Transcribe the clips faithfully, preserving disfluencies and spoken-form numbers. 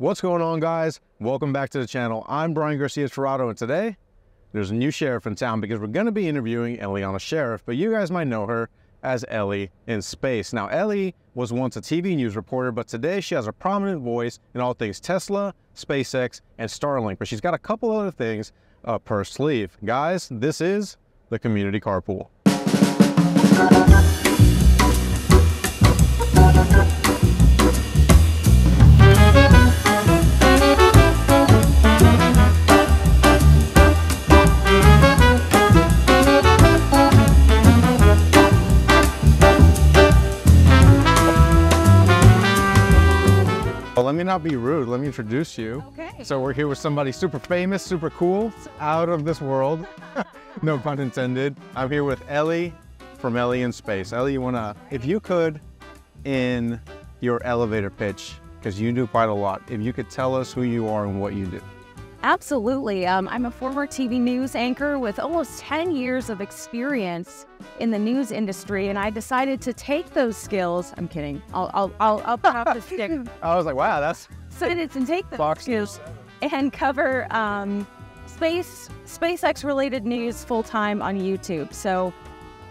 What's going on, guys? Welcome back to the channel. I'm Brian Garcia Torrado, and today there's a new sheriff in town because we're going to be interviewing Eliana Sheriff, but you guys might know her as Ellie in Space. Now, Ellie was once a T V news reporter, but today she has a prominent voice in all things Tesla, SpaceX, and Starlink, but she's got a couple other things up her sleeve. Guys, this is The Community Carpool. Let me not be rude. Let me introduce you. Okay. So we're here with somebody super famous, super cool, out of this world. No pun intended. I'm here with Ellie from Ellie in Space. Ellie, you wanna, if you could, in your elevator pitch, because you do quite a lot, if you could tell us who you are and what you do. Absolutely. Um, I'm a former T V news anchor with almost ten years of experience in the news industry, and I decided to take those skills. I'm kidding. I'll I'll I'll, I'll pop the stick. I was like, wow, that's so. It's and take those Fox skills and cover um, space SpaceX related news full time on YouTube. So,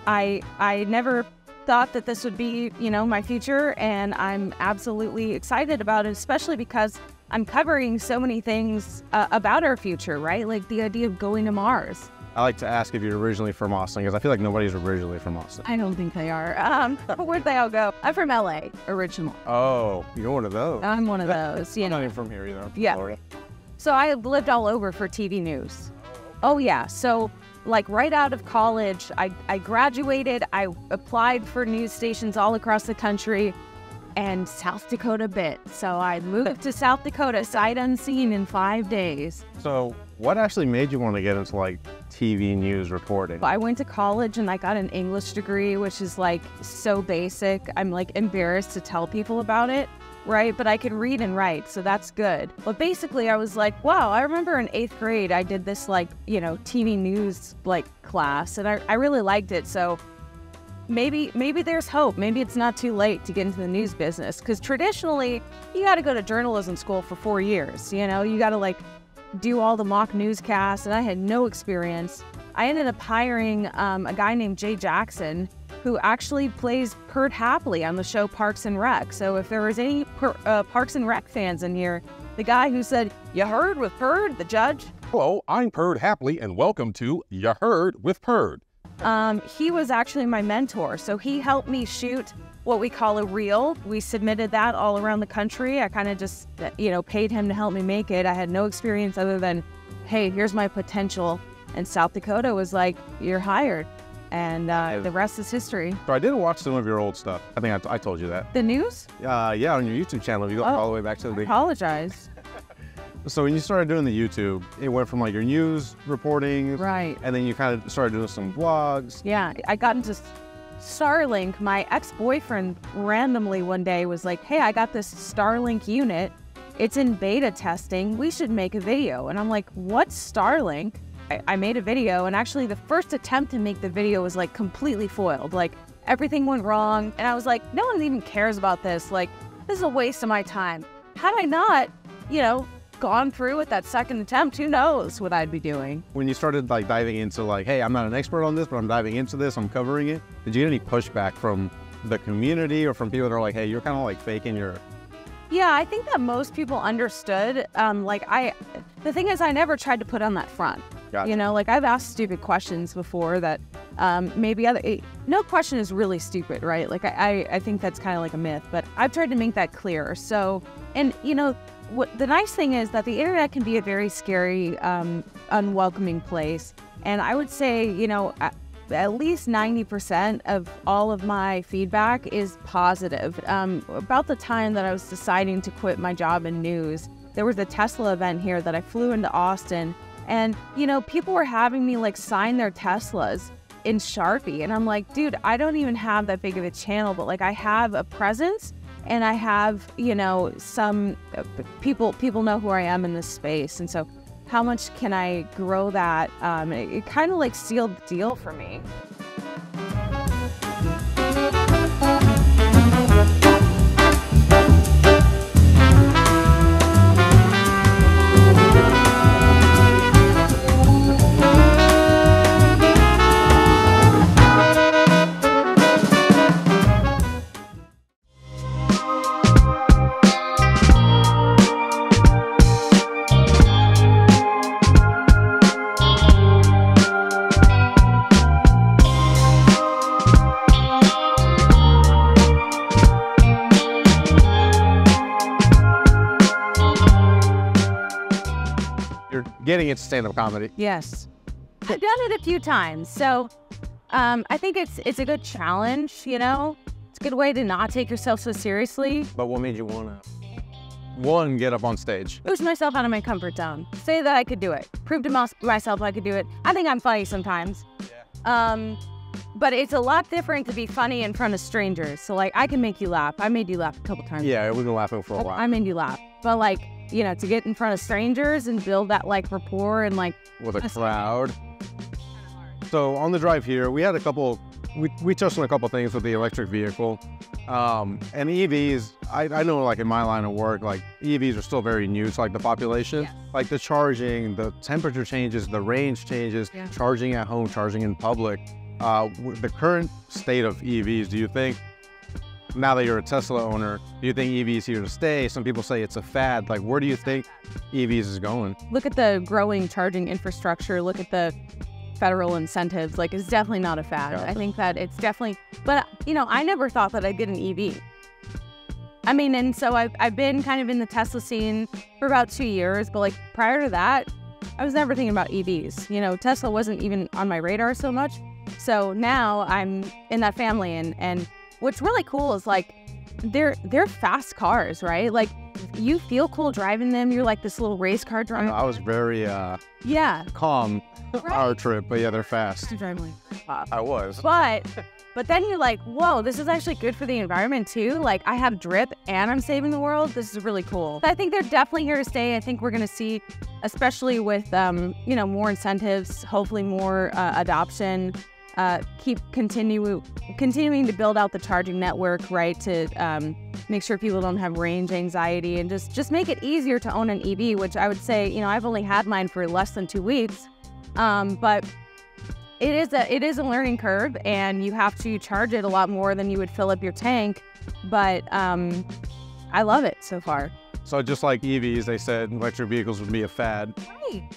I I never thought that this would be you know my future, and I'm absolutely excited about it, especially because I'm covering so many things uh, about our future, right? Like the idea of going to Mars. I like to ask if you're originally from Austin, because I feel like nobody's originally from Austin. I don't think they are. Um, where'd they all go? I'm from L A, original. Oh, you're one of those. I'm one of those. You I'm know. not even from here either. I'm from yeah. Florida. So I have lived all over for T V news. Oh yeah. So like right out of college, I, I graduated. I applied for news stations all across the country. And South Dakota bit. So I moved to South Dakota, sight unseen, in five days. So what actually made you want to get into like T V news reporting? I went to college and I got an English degree, which is like so basic. I'm like embarrassed to tell people about it, right? But I can read and write, so that's good. But basically I was like, wow, I remember in eighth grade, I did this like, you know, T V news like class, and I, I really liked it. So Maybe maybe there's hope. Maybe it's not too late to get into the news business, because traditionally you got to go to journalism school for four years. You know, you got to like do all the mock newscasts, and I had no experience. I ended up hiring um, a guy named Jay Jackson, who actually plays Perd Hapley on the show Parks and Rec. So if there was any per, uh, Parks and Rec fans in here, the guy who said "Ya Heard with Perd," the judge. Hello, I'm Perd Hapley, and welcome to Ya Heard with Perd. Um, he was actually my mentor, so he helped me shoot what we call a reel. We submitted that all around the country. I kind of just, you know, paid him to help me make it. I had no experience other than, hey, here's my potential. And South Dakota was like, you're hired. And uh, the rest is history. So I did watch some of your old stuff. I think I, t I told you that. The news? Uh, yeah, on your YouTube channel. You go oh, all the way back to the beginning. I apologize. So when you started doing the YouTube, it went from like your news reporting, right? And then you kind of started doing some vlogs. Yeah, I got into Starlink. My ex-boyfriend randomly one day was like, hey, I got this Starlink unit. It's in beta testing. We should make a video. And I'm like, what's Starlink? I, I made a video, and actually the first attempt to make the video was like completely foiled. Like everything went wrong. And I was like, no one even cares about this. Like, this is a waste of my time. Had I not, you know, gone through with that second attempt, who knows what I'd be doing. When you started like diving into like, hey, I'm not an expert on this, but I'm diving into this, I'm covering it, did you get any pushback from the community or from people that are like, hey, you're kind of like faking your... Yeah, I think that most people understood. Um, like I, the thing is I never tried to put on that front. Gotcha. You know, like I've asked stupid questions before that um, maybe other, no question is really stupid, right? Like I, I, I think that's kind of like a myth, but I've tried to make that clear. So, and you know, what, the nice thing is that the internet can be a very scary, um, unwelcoming place. And I would say, you know, at, at least ninety percent of all of my feedback is positive. Um, about the time that I was deciding to quit my job in news, there was a Tesla event here that I flew into Austin. And, you know, people were having me like sign their Teslas in Sharpie. And I'm like, dude, I don't even have that big of a channel, but like I have a presence. And I have, you know, some people people know who I am in this space. And so how much can I grow that? Um, it it kind of like sealed the deal for me. after getting into stand-up comedy? Yes. I've done it a few times, so um, I think it's it's a good challenge, you know? It's a good way to not take yourself so seriously. But what made you want to, one, get up on stage? Push myself out of my comfort zone. Say that I could do it. Prove to myself I could do it. I think I'm funny sometimes. Yeah. Um, but it's a lot different to be funny in front of strangers. So, like, I can make you laugh. I made you laugh a couple times. Yeah, we've been laughing for a while. I, I made you laugh. But, like, you know, to get in front of strangers and build that, like, rapport and, like... with a crowd. So, on the drive here, we had a couple... We, we touched on a couple things with the electric vehicle. Um, and E Vs, I, I know, like, in my line of work, like, E Vs are still very new to, like, the population. Yes. Like, the charging, the temperature changes, the range changes, yeah. Charging at home, charging in public. Uh, the current state of E Vs, do you think, now that you're a Tesla owner, do you think E Vs here to stay? Some people say it's a fad. Like, where do you think E Vs is going? Look at the growing charging infrastructure. Look at the federal incentives. Like, it's definitely not a fad. Yeah. I think that it's definitely, but, you know, I never thought that I'd get an E V. I mean, and so I've, I've been kind of in the Tesla scene for about two years, but, like, prior to that, I was never thinking about E Vs. You know, Tesla wasn't even on my radar so much. So now I'm in that family, and, and what's really cool is, like, they're they're fast cars, right? Like, you feel cool driving them. You're like this little race car driver. I, I was very uh yeah calm right. Our trip, but yeah, they're fast. You're driving like pop. I was, but but then you're like, whoa, this is actually good for the environment too. Like, I have drip and I'm saving the world. This is really cool. I think they're definitely here to stay. I think we're gonna see, especially with um you know, more incentives, hopefully more uh, adoption. Uh, keep continue, continuing to build out the charging network, right, to um, make sure people don't have range anxiety, and just, just make it easier to own an E V, which I would say, you know, I've only had mine for less than two weeks, um, but it is, a, it is a learning curve, and you have to charge it a lot more than you would fill up your tank, but um, I love it so far. So just like E Vs, they said electric vehicles would be a fad. Right.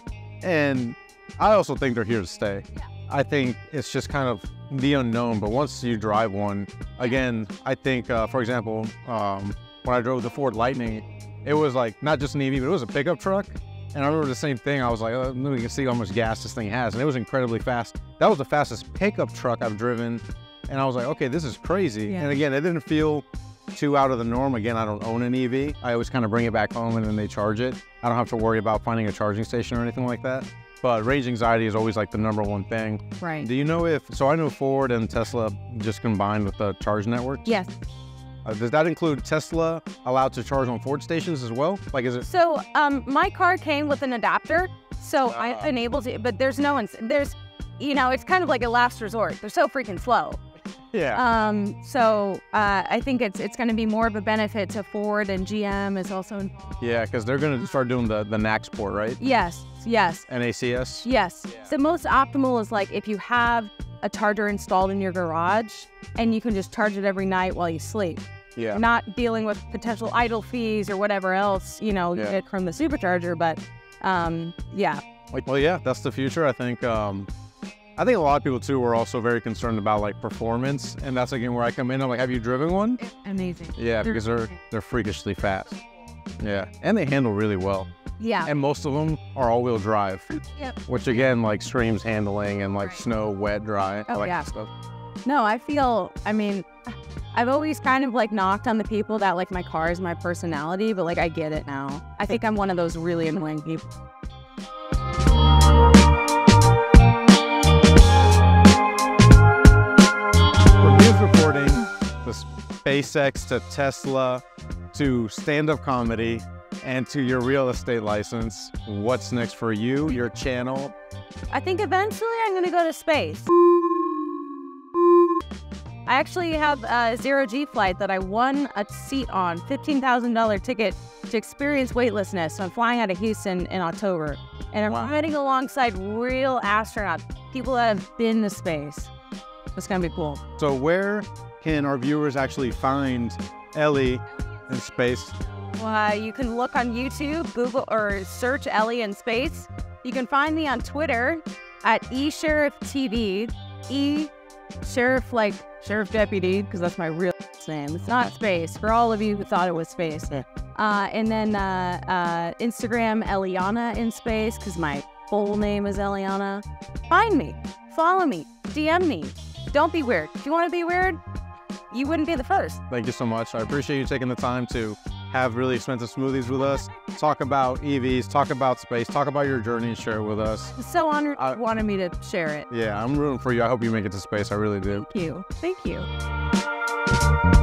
And I also think they're here to stay. Yeah. I think it's just kind of the unknown, but once you drive one, again, I think, uh, for example, um, when I drove the Ford Lightning, it was like, not just an E V, but it was a pickup truck. And I remember the same thing. I was like, oh, we can see how much gas this thing has. And it was incredibly fast. That was the fastest pickup truck I've driven. And I was like, okay, this is crazy. Yeah. And again, it didn't feel too out of the norm. Again, I don't own an E V. I always kind of bring it back home and then they charge it. I don't have to worry about finding a charging station or anything like that. But range anxiety is always like the number one thing. Right. Do you know if, so I know Ford and Tesla just combined with the charge networks? Yes. Uh, does that include Tesla allowed to charge on Ford stations as well? Like, is it? So um, my car came with an adapter, so uh, I enabled it, but there's no one, there's, you know, it's kind of like a last resort. They're so freaking slow. Yeah. Um, so uh, I think it's it's going to be more of a benefit to Ford, and G M is also involved. Yeah, because they're going to start doing the, the N A C S port, right? Yes, yes. N A C S? Yes. Yeah. So most optimal is like if you have a charger installed in your garage and you can just charge it every night while you sleep. Yeah. Not dealing with potential idle fees or whatever else, you know, you yeah. get from the supercharger, but um, yeah. Well, yeah, that's the future, I think. Um, I think a lot of people too were also very concerned about like performance, and that's again where I come in. I'm like, have you driven one? Amazing. Yeah, because they're they're freakishly fast. Yeah, and they handle really well. Yeah. And most of them are all-wheel drive. Yep. Which again, like, screams handling and like right. snow, wet, dry. Oh, I like yeah. that stuff. No, I feel. I mean, I've always kind of like knocked on the people that like my car is my personality, but like I get it now. I think I'm one of those really annoying people. Reporting the SpaceX to Tesla to stand-up comedy and to your real estate license. What's next for you, your channel? I think eventually I'm going to go to space. I actually have a zero G flight that I won a seat on, fifteen thousand dollar ticket to experience weightlessness. So I'm flying out of Houston in October, and I'm wow. riding alongside real astronauts, people that have been to space. It's going to be cool. So where can our viewers actually find Ellie in Space? Well, uh, you can look on YouTube, Google, or search Ellie in Space. You can find me on Twitter at eSheriffTV. E, Sheriff, like Sheriff Deputy, because that's my real name. It's not Space, for all of you who thought it was Space. Yeah. Uh, and then uh, uh, Instagram, Eliana in Space, because my full name is Eliana. Find me, follow me, D M me. Don't be weird. If you want to be weird, you wouldn't be the first. Thank you so much. I appreciate you taking the time to have really expensive smoothies with us, talk about E Vs, talk about space, talk about your journey and share it with us. So honored you wanted me to share it. Yeah, I'm rooting for you. I hope you make it to space. I really do. Thank you. Thank you.